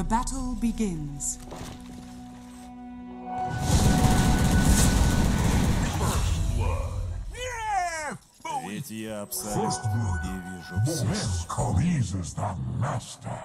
The battle begins. First blood. Yeah, boy. First blood. This Khalees is the master.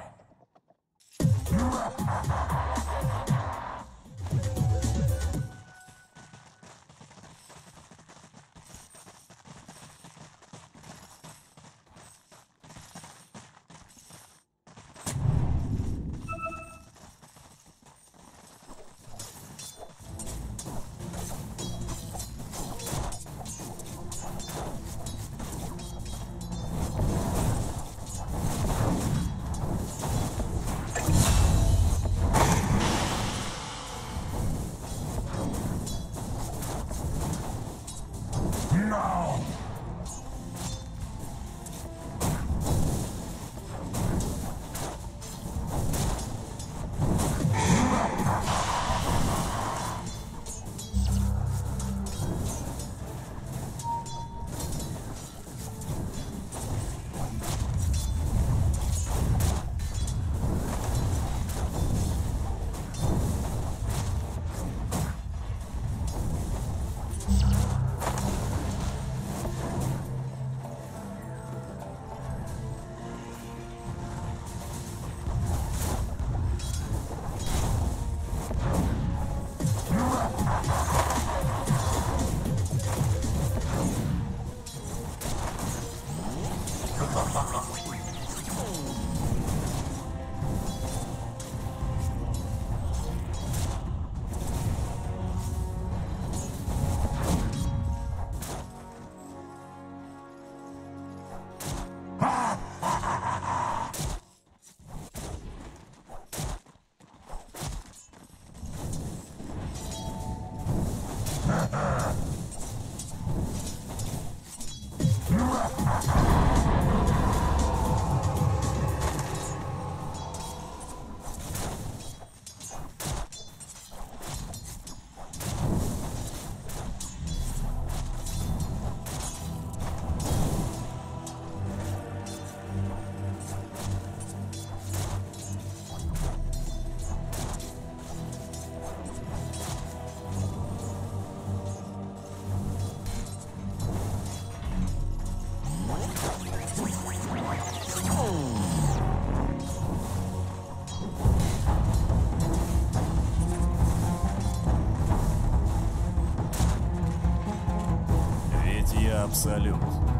Абсолют.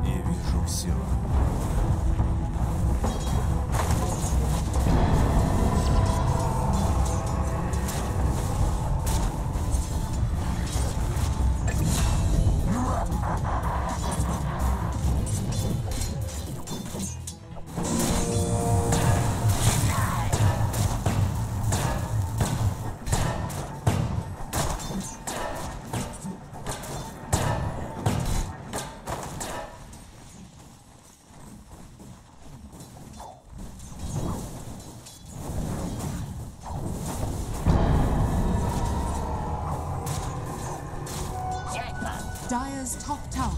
Я вижу все. Dire's top tower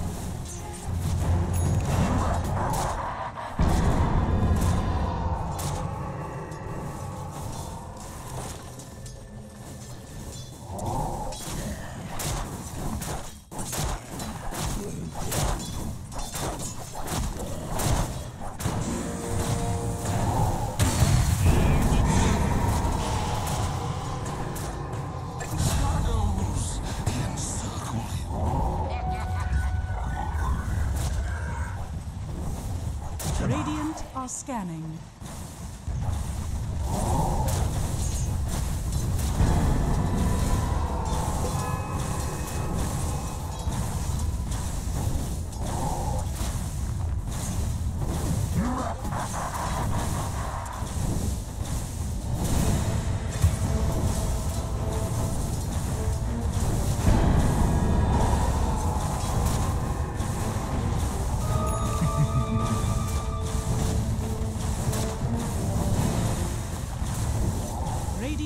Radiant are scanning.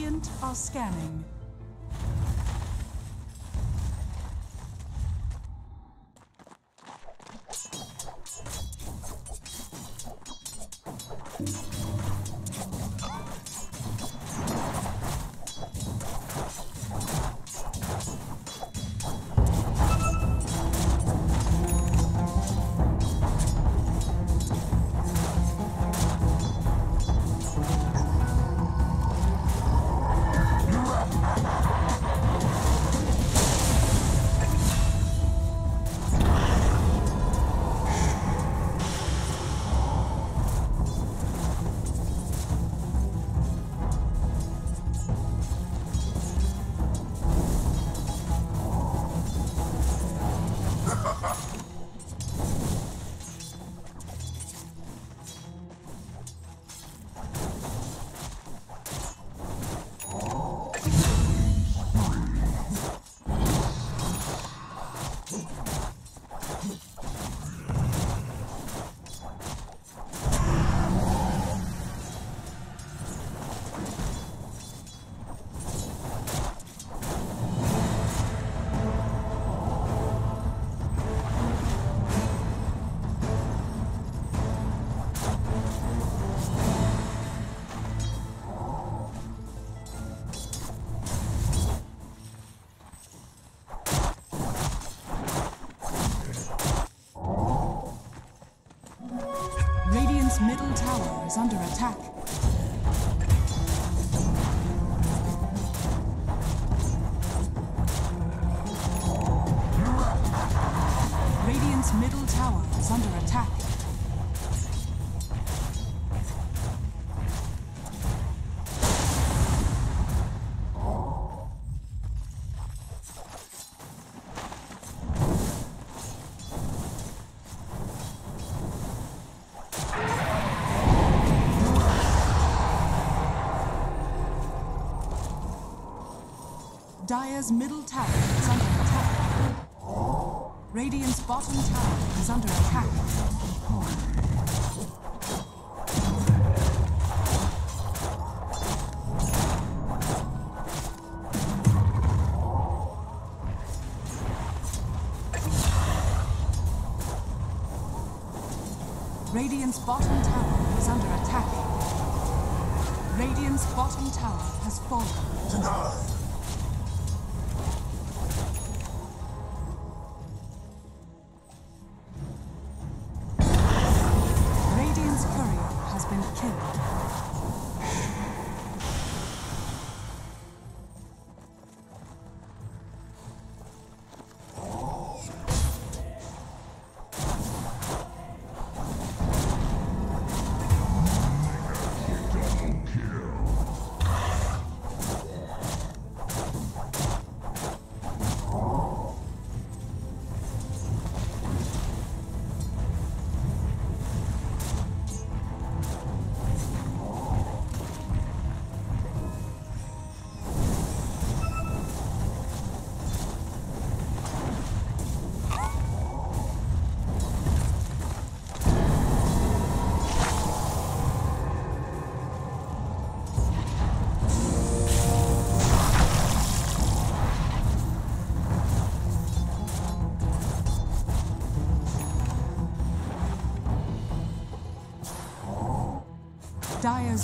Radiant are scanning. Middle tower is under attack. Radiant's middle tower is under attack. Dire's middle tower is under attack. Radiant's bottom tower is under attack. Radiant's bottom tower is under attack. Radiant's bottom tower has fallen. Denied. Dire's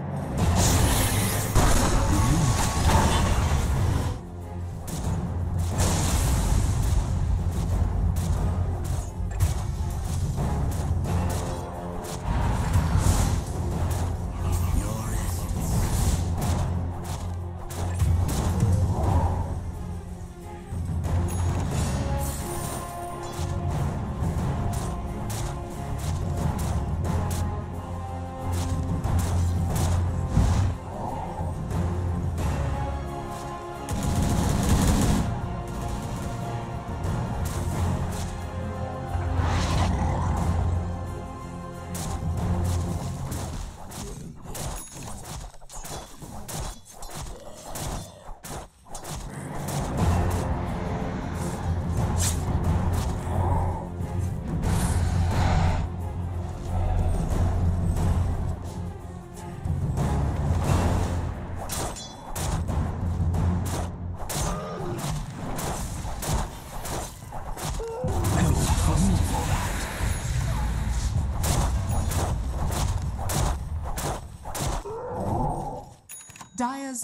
Dire's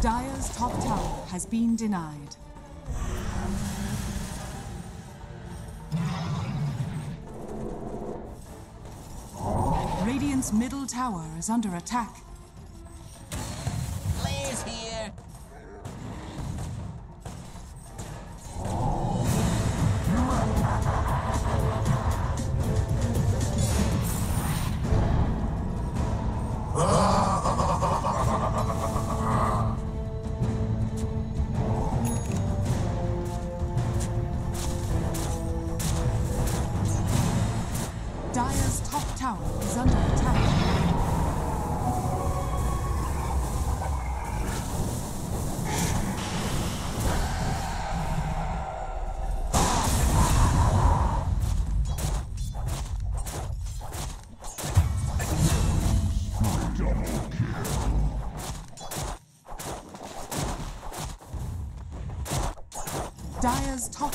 Dire's top tower has been denied. Radiant's middle tower is under attack. Blaze here. Dire's top tower is under attack. Dire's top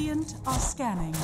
Radiant are scanning.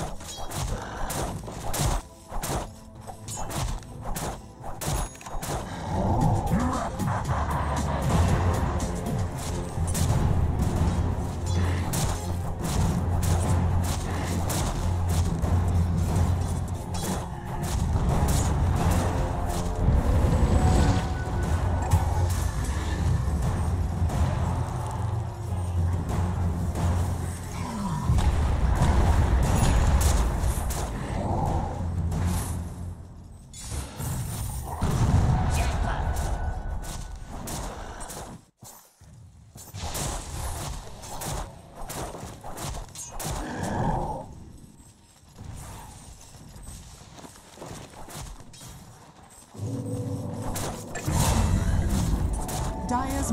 Dire's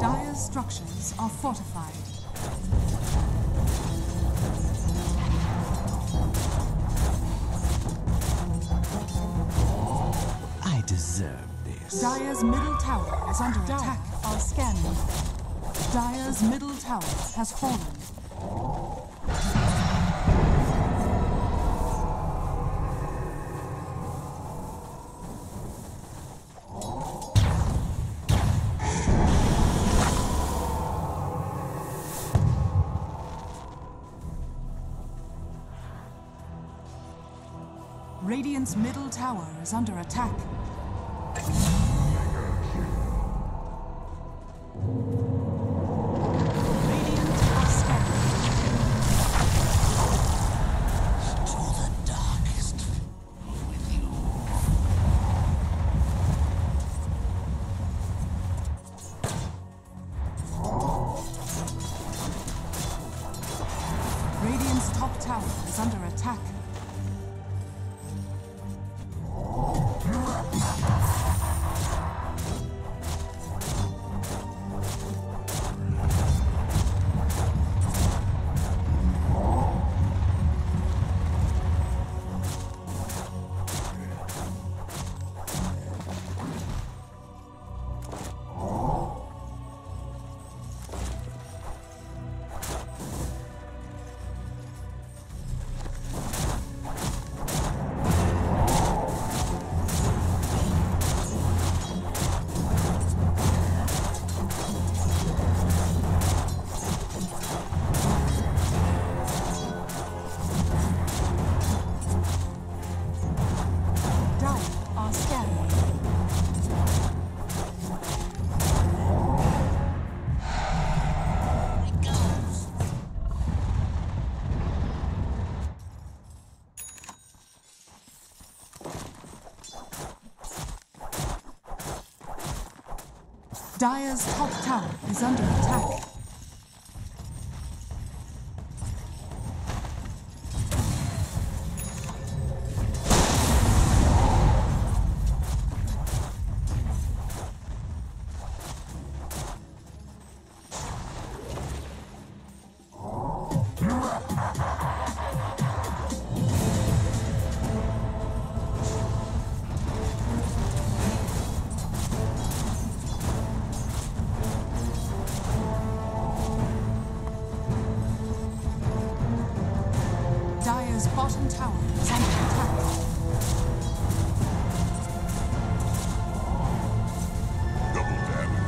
Dire's structures are fortified. Dire's middle tower is under attack. Are scanning. Dire's middle tower has fallen. Radiant's middle tower is under attack. Dire's top tower is under attack. Dire's bottom tower is under attack. Double damage.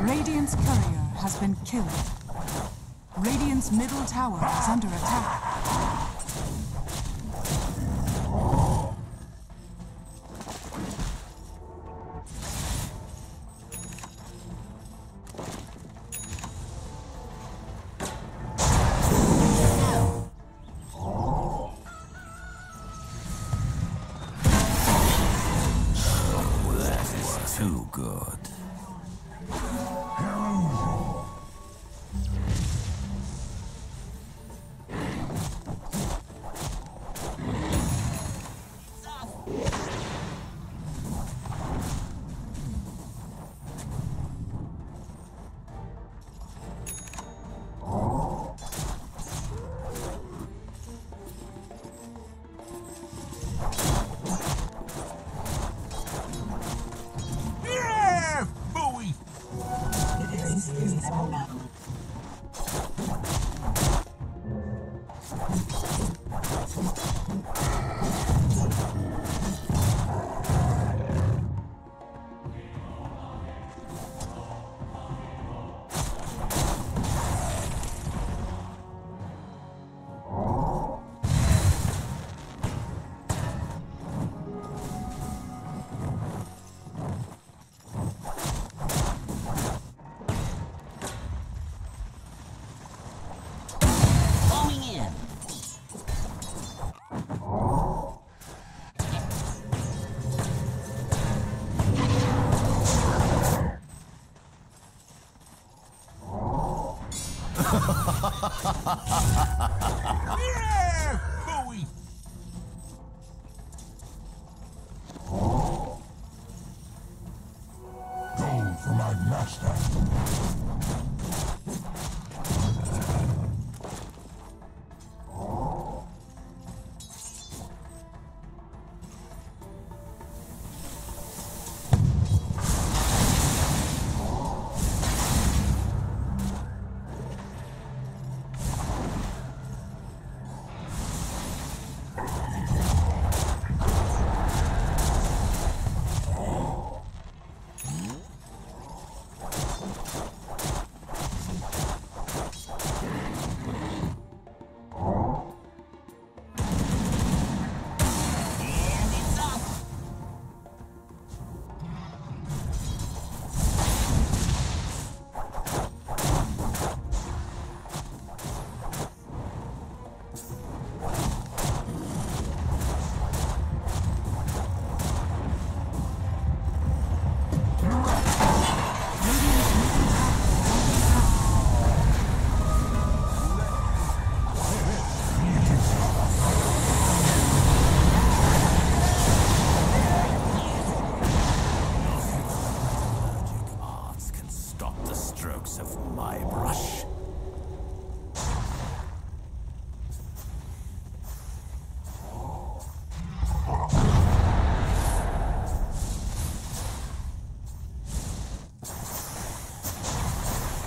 Radiant's courier has been killed. Radiant's middle tower is under attack. Too good. Yeah, Bowie. Go for my master.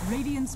Radiant's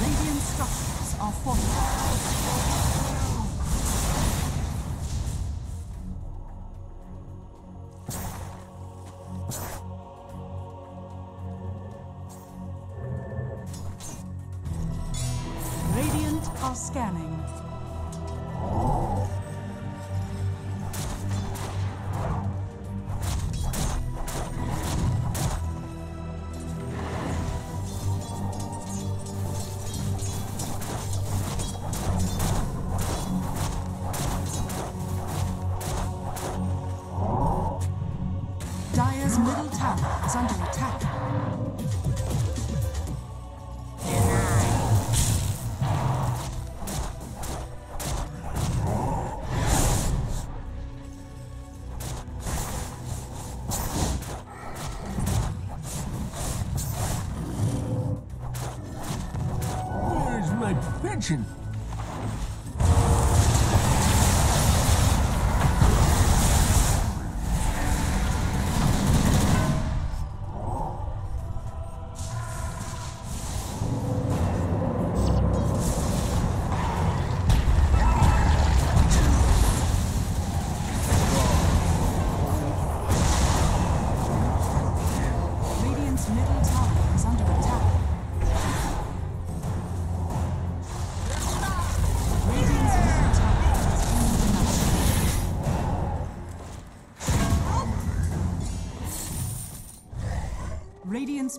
Radiant structures are fortified. Radiant are scanning. Attention! Radiant's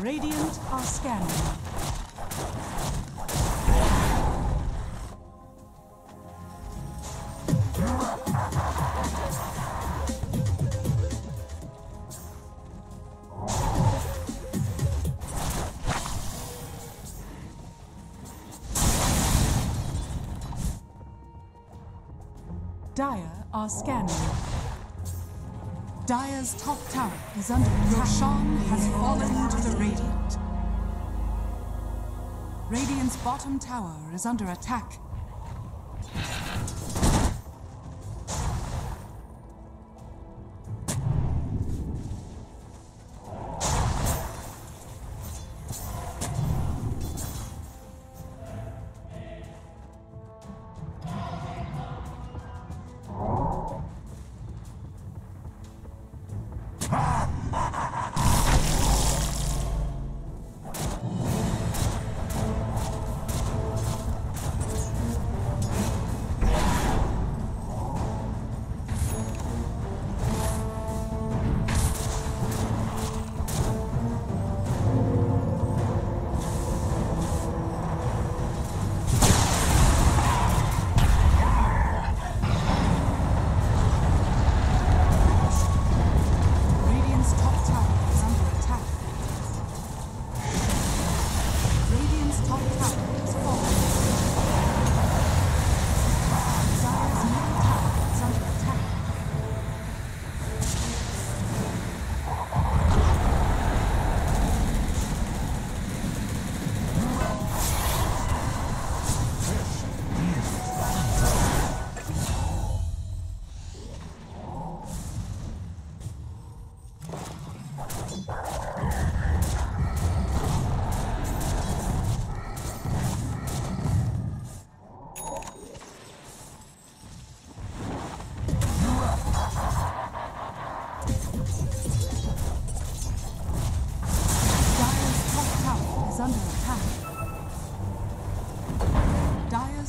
Radiant are scanning. Dire are scanning. Dire's top tower is under attack. Roshan has fallen to the Radiant. Radiant's bottom tower is under attack.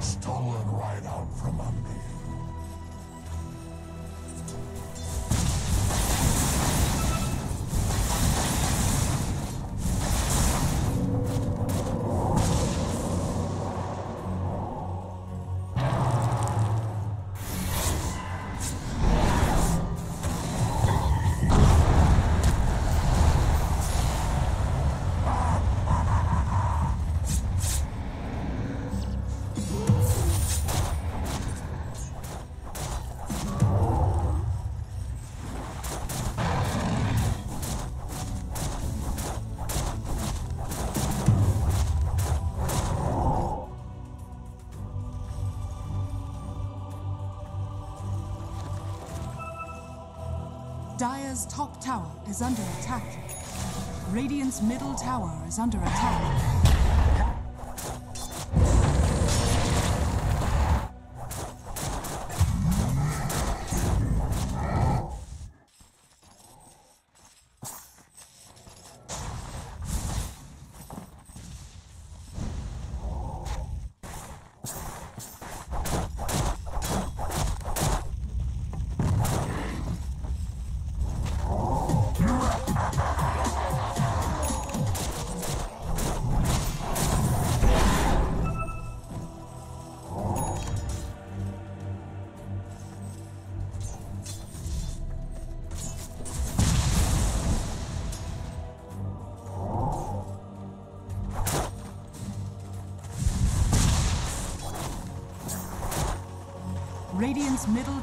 Stolen right out from under you. Dire's top tower is under attack. Radiant's middle tower is under attack. Radiant's middle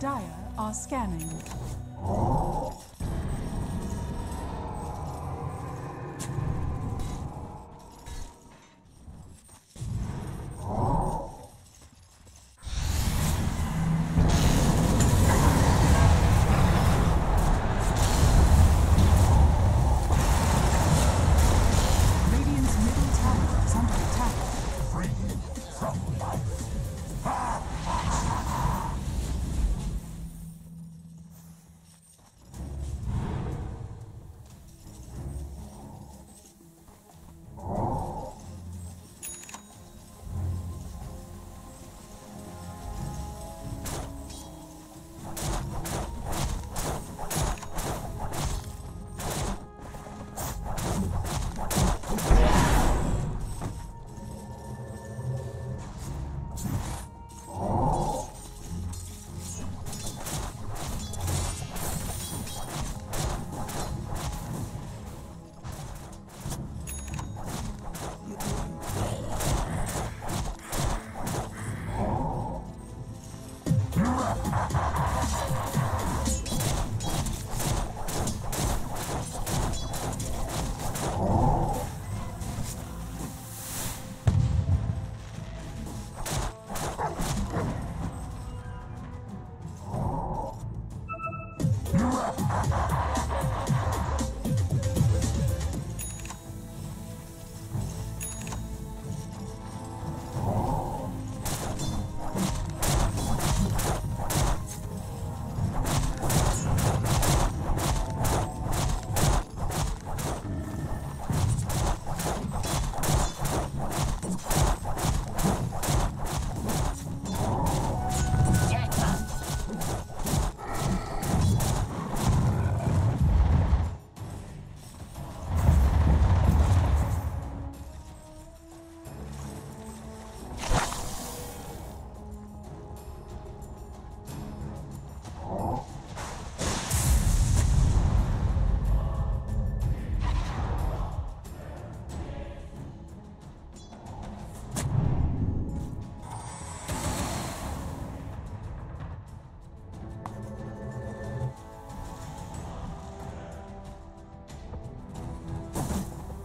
Dire are scanning.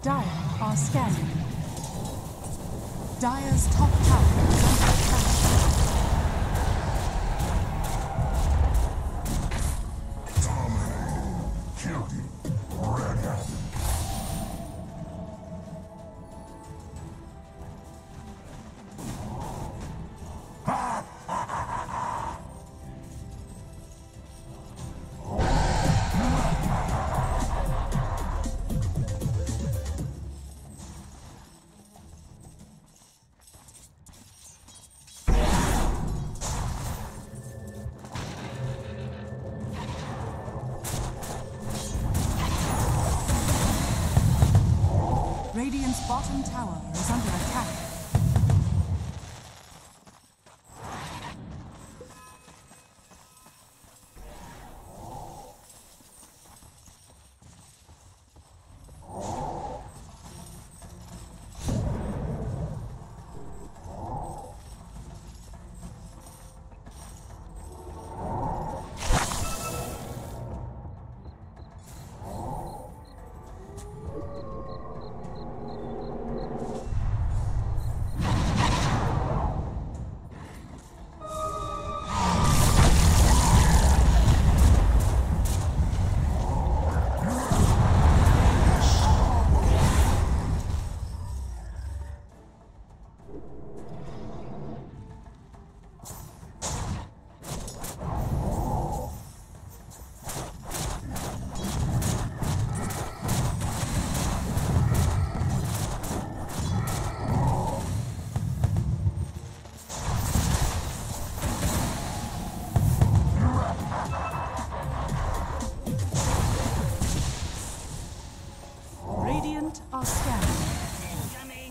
Dire are scanning. Dire's top tower is under attack. Dominating. Killed you. Ready. Radiant's bottom tower is under attack.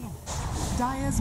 Dire's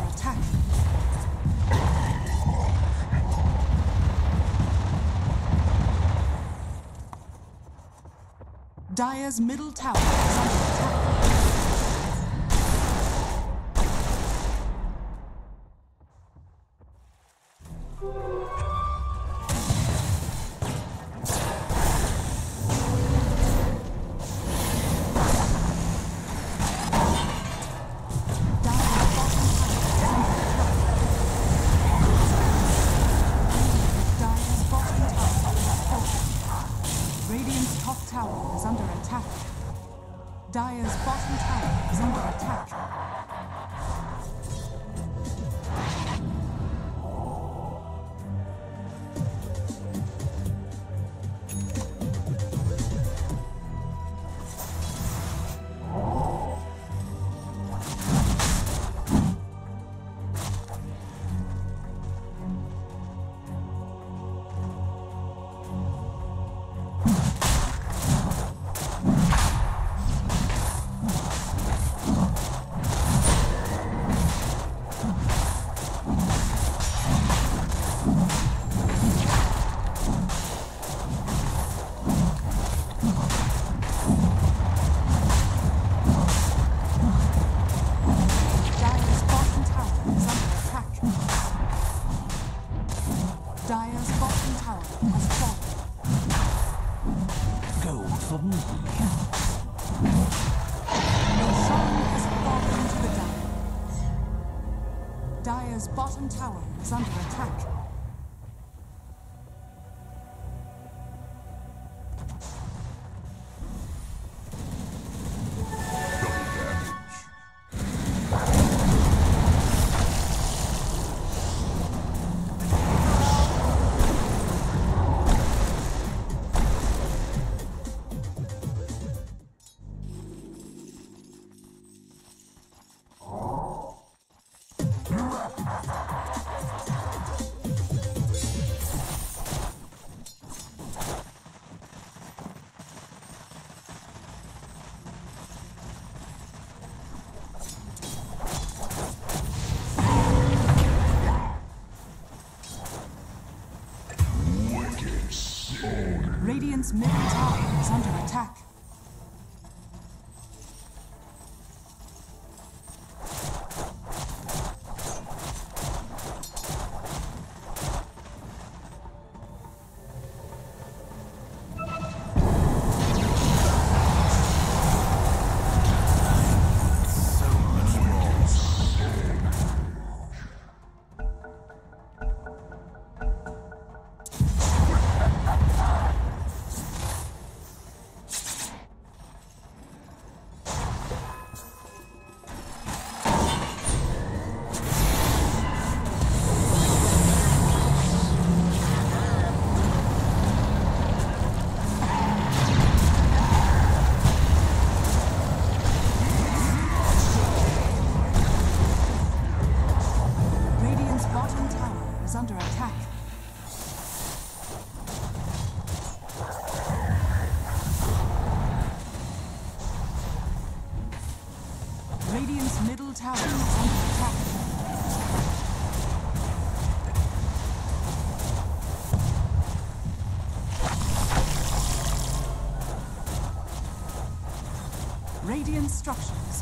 attack. Dire's middle tower is under attack. Dire's bottom tower is under attack. Dire's bottom tower is under attack. Radiant's middle tower is under attack. Radiant's middle tower is under attack. Radiant structures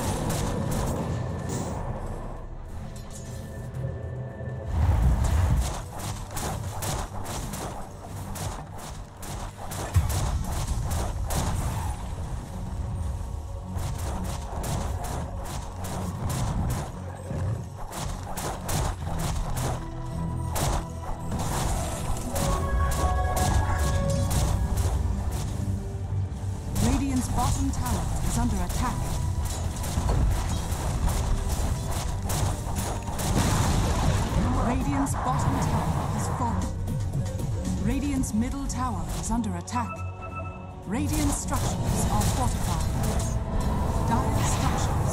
Bottom tower is under attack. Radiant's bottom tower has fallen. Radiant's middle tower is under attack. Radiant structures are fortified. Dire structures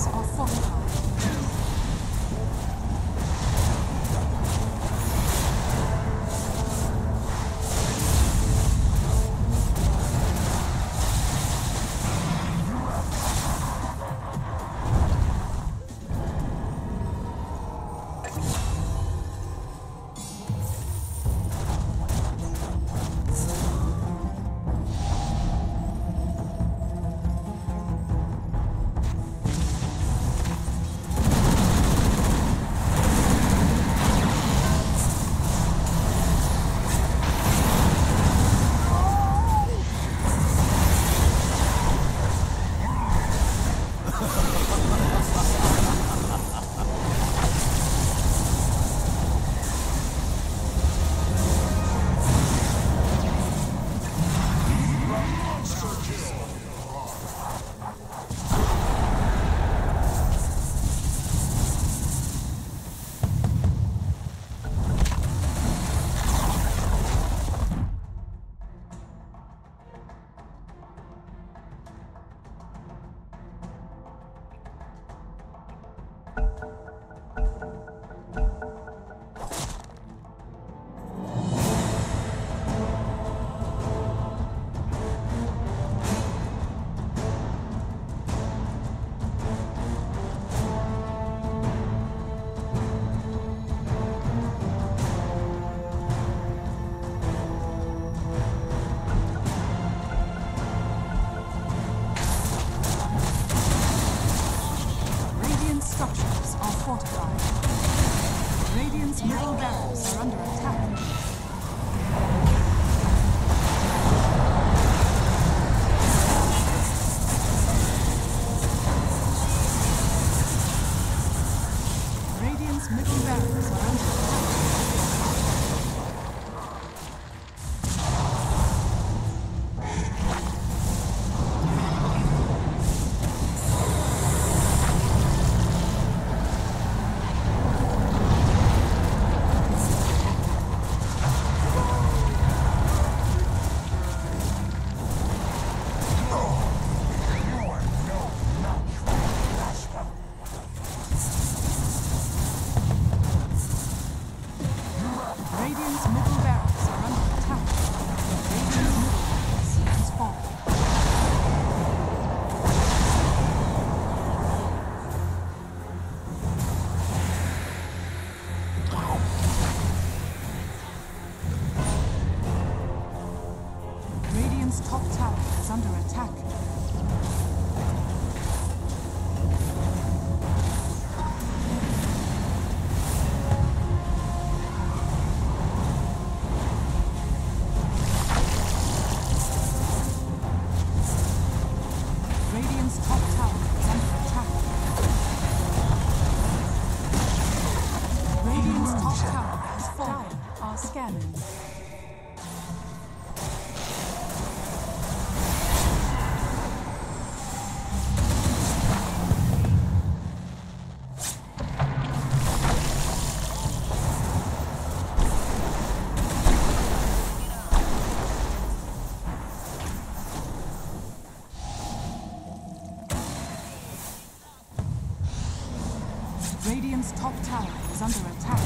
Radiant's top tower is under attack.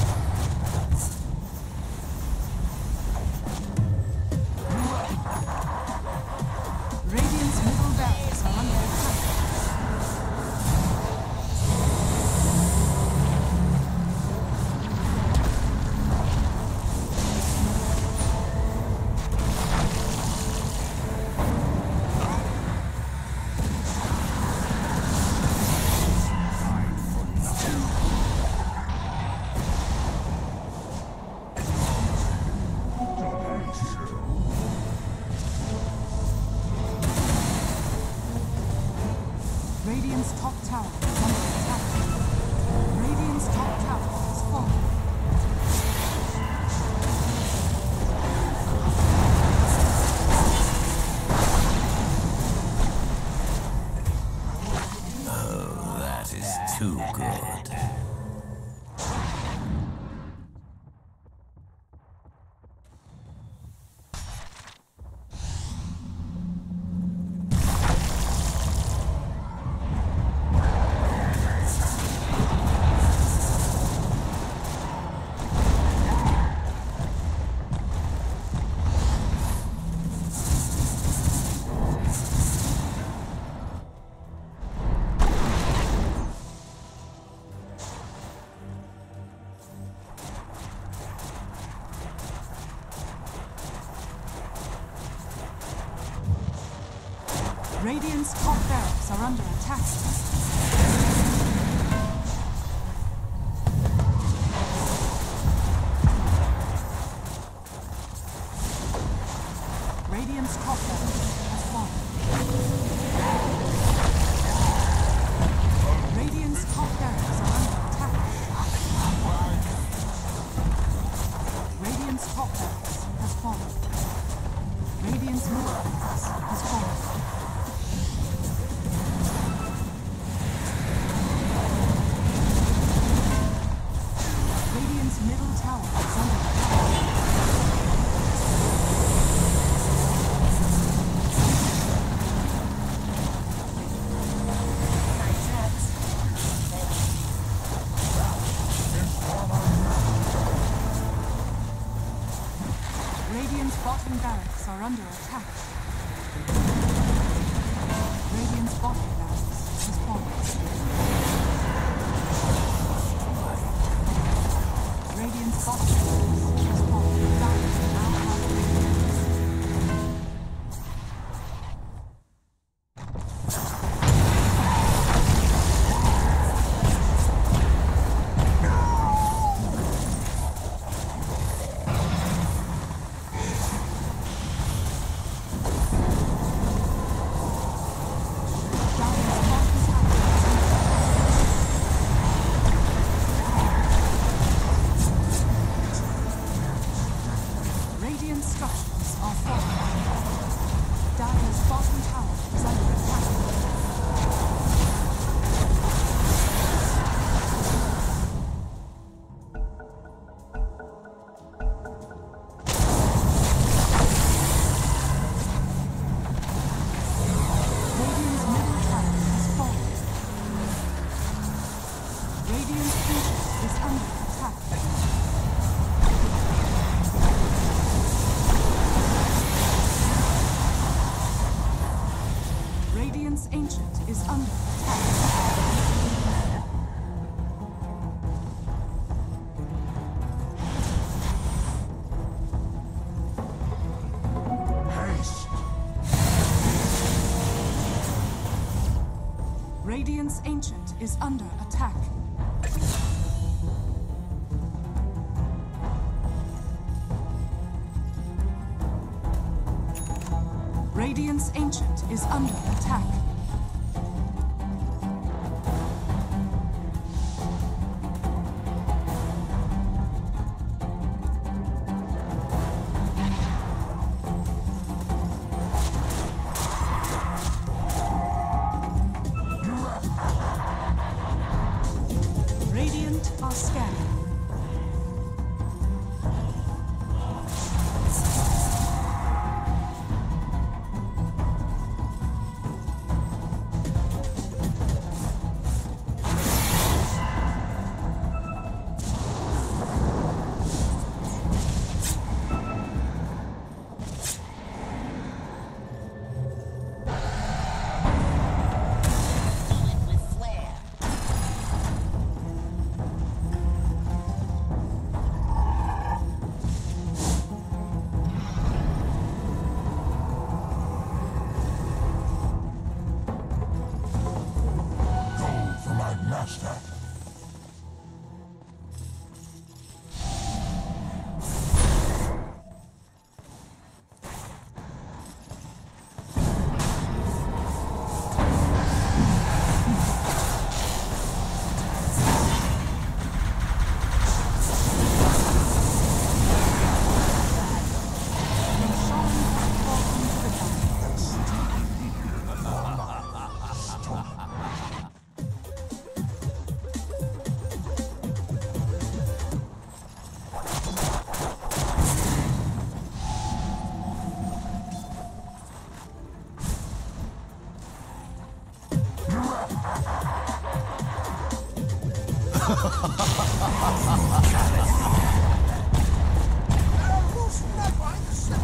Radiant's middle barracks are under Radiant's top barracks are under attack. Radiant's top barracks has fallen. Radiant's top barracks are under attack. Radiant's top barracks has fallen. Radiant's middle barracks has fallen. Bottom barracks are under attack. Radiant's bottom barracks is falling. Radiant's bottom barracks is falling. Barracks are now Radiant's Ancient is under attack. Radiant's Ancient is under attack.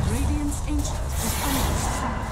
Radiant's Ancient is under attack.